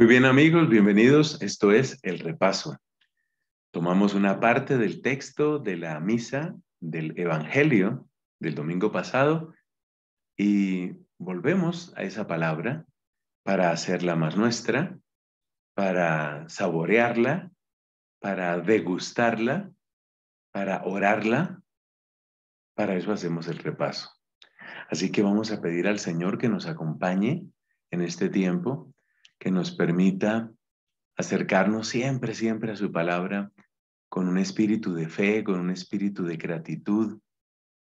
Muy bien, amigos, bienvenidos. Esto es El Repaso. Tomamos una parte del texto de la misa del Evangelio del domingo pasado y volvemos a esa palabra para hacerla más nuestra, para saborearla, para degustarla, para orarla. Para eso hacemos el repaso. Así que vamos a pedir al Señor que nos acompañe en este tiempo, que nos permita acercarnos siempre, siempre a su palabra con un espíritu de fe, con un espíritu de gratitud,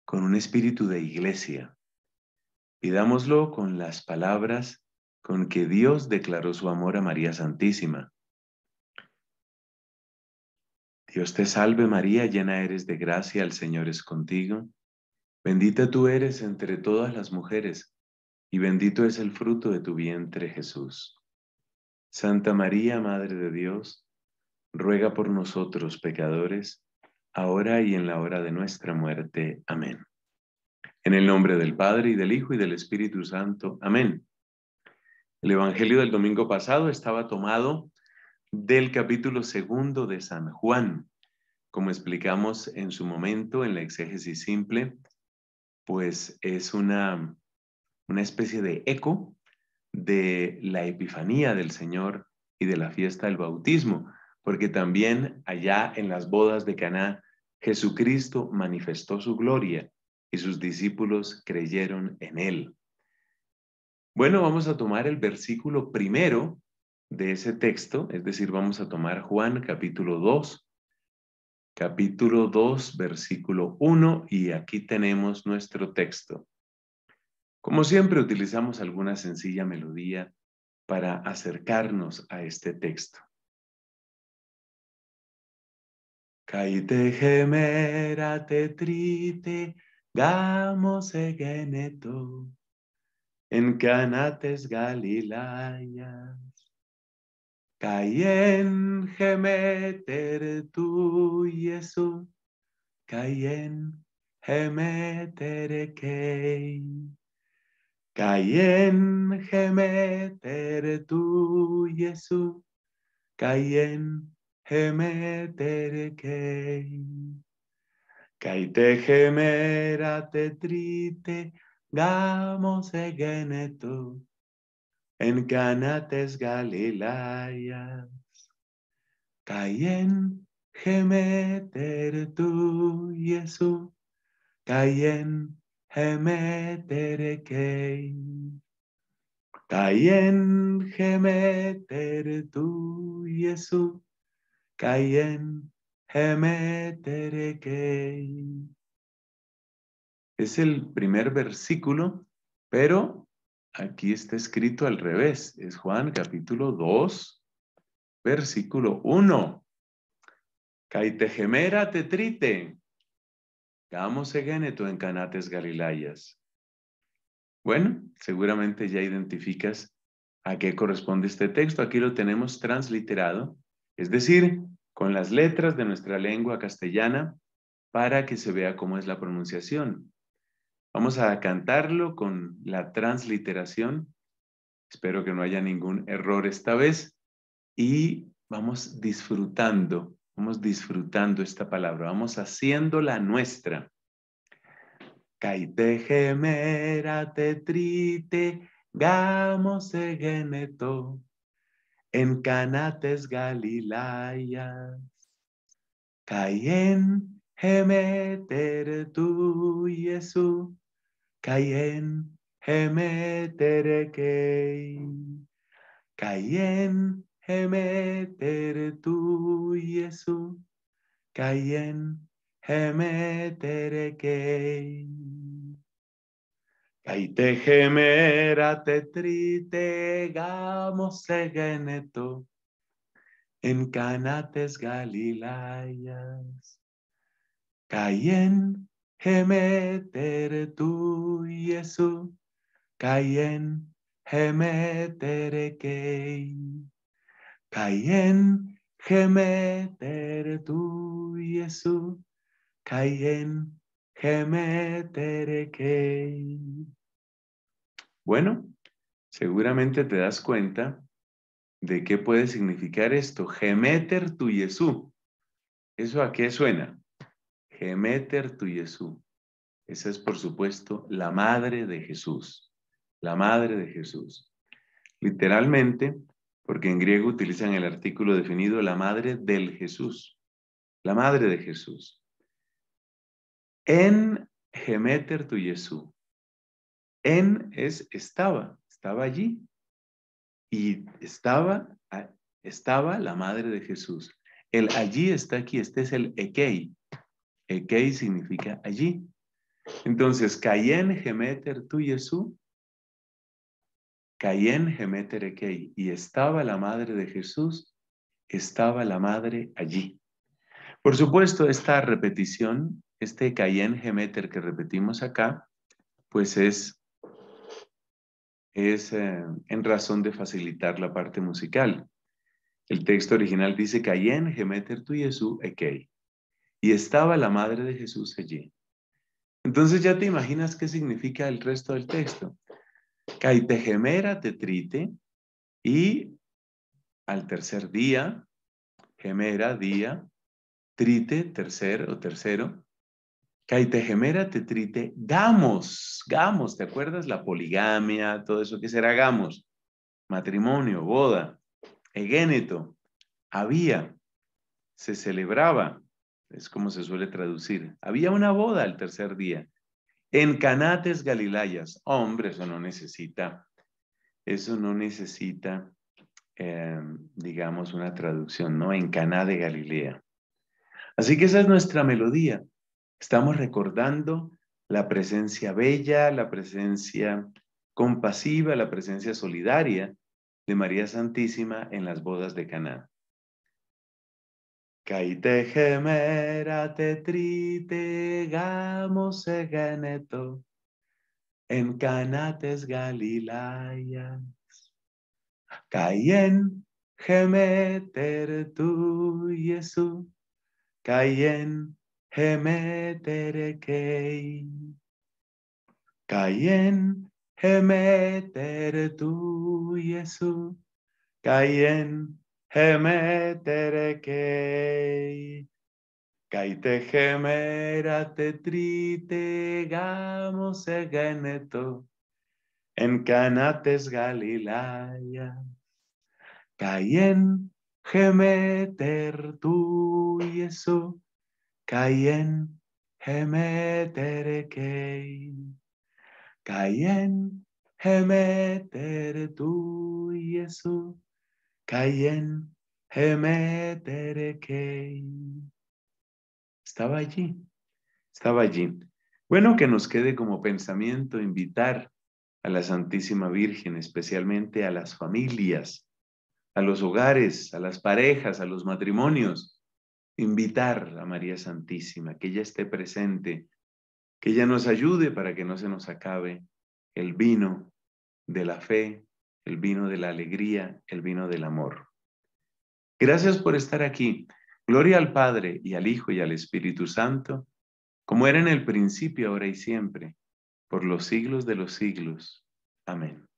con un espíritu de iglesia. Pidámoslo con las palabras con que Dios declaró su amor a María Santísima. Dios te salve María, llena eres de gracia, el Señor es contigo. Bendita tú eres entre todas las mujeres, y bendito es el fruto de tu vientre, Jesús. Santa María, Madre de Dios, ruega por nosotros pecadores, ahora y en la hora de nuestra muerte. Amén. En el nombre del Padre, y del Hijo, y del Espíritu Santo. Amén. El Evangelio del domingo pasado estaba tomado del capítulo 2 de San Juan. Como explicamos en su momento en la exégesis simple, pues es una especie de eco de la Epifanía del Señor y de la fiesta del bautismo, porque también allá en las bodas de Caná, Jesucristo manifestó su gloria y sus discípulos creyeron en él. Bueno, vamos a tomar el versículo primero de ese texto, es decir, vamos a tomar Juan capítulo 2, versículo 1, y aquí tenemos nuestro texto. Como siempre, utilizamos alguna sencilla melodía para acercarnos a este texto. Kaite gemera tetrite gamose geneto en canates galilayas kaien gemeter tu yesu kaien gemeter kei Kayen gemeter tu Jesús, Kayen gemeter kei. Kaite gemera tetrite, gamos geneto, en canates Galileas. Kayen gemeter tu Jesús, Kayen gemeter kei, kaien gemeter tu Jesús, kaien gemeter kei. Es el primer versículo, pero aquí está escrito al revés. Es Juan capítulo 2, versículo 1. Kaite gemera tetrite. Gamos egeneto en canates Galileas. Bueno, seguramente ya identificas a qué corresponde este texto. Aquí lo tenemos transliterado, es decir, con las letras de nuestra lengua castellana para que se vea cómo es la pronunciación. Vamos a cantarlo con la transliteración. Espero que no haya ningún error esta vez. Y vamos disfrutando esta palabra, vamos haciéndola nuestra. Kaite gemera tetrite, gamos egeneto, en canates Galileas. Kaien gemeter tu Jesús, kaien gemeter kei, kaien gemeter tu Jesús, kaien gemeter kei. Kaite gemera tetrite gamos egeneto en canates Galileas. Kaien gemeter tu Jesús, kaien gemeter kei, kaien gemeter tu Jesús, kaien gemeter kei. Bueno, seguramente te das cuenta ¿De qué puede significar esto? Gemeter tu Yesú. ¿Eso a qué suena? Gemeter tu Yesú. Esa es, por supuesto, la madre de Jesús. La madre de Jesús. Literalmente, porque en griego utilizan el artículo definido, la madre del Jesús. La madre de Jesús. En Gemeter tu Yesú. En es estaba. Estaba allí. Y estaba la madre de Jesús. El allí está aquí. Este es el ekei. Ekei significa allí. Entonces, Kayen Gemeter tu Yesú, Kayen Gemeter Ekei, y estaba la madre de Jesús, estaba la madre allí. Por supuesto, esta repetición, este Kayen Gemeter que repetimos acá, pues es en razón de facilitar la parte musical. El texto original dice, Kayen Gemeter tu Yesú Ekei, y estaba la madre de Jesús allí. Entonces ya te imaginas qué significa el resto del texto. Caitegemera tetrite, y al tercer día, gemera, día, trite, tercer o tercero, caitegemera tetrite, gamos, gamos, ¿te acuerdas? La poligamia, todo eso que será gamos, matrimonio, boda, egéneto, había, se celebraba. Es como se suele traducir. Había una boda al tercer día. En Caná de Galilea. Hombre, eso no necesita, digamos, una traducción, ¿no? En Caná de Galilea. Así que esa es nuestra melodía. Estamos recordando la presencia bella, la presencia compasiva, la presencia solidaria de María Santísima en las bodas de Caná. Caite gemera te trite gamos egeneto en canates Galileas. Cayen gemeter tu Yesú, cayen gemeter ekei, cayen gemeter tu Yesú, cayen Gemeter ekei, caite gemera te trite gamos egeneto, en canates Galileas. Cayen gemeter tu Yesú, cayen gemeter ekei, cayen gemeter tu Yesú, Cayen Gemeter Ekei. Estaba allí, estaba allí. Bueno, que nos quede como pensamiento invitar a la Santísima Virgen, especialmente a las familias, a los hogares, a las parejas, a los matrimonios. Invitar a María Santísima, que ella esté presente, que ella nos ayude para que no se nos acabe el vino de la fe, el vino de la alegría, el vino del amor. Gracias por estar aquí. Gloria al Padre, y al Hijo, y al Espíritu Santo, como era en el principio, ahora y siempre, por los siglos de los siglos. Amén.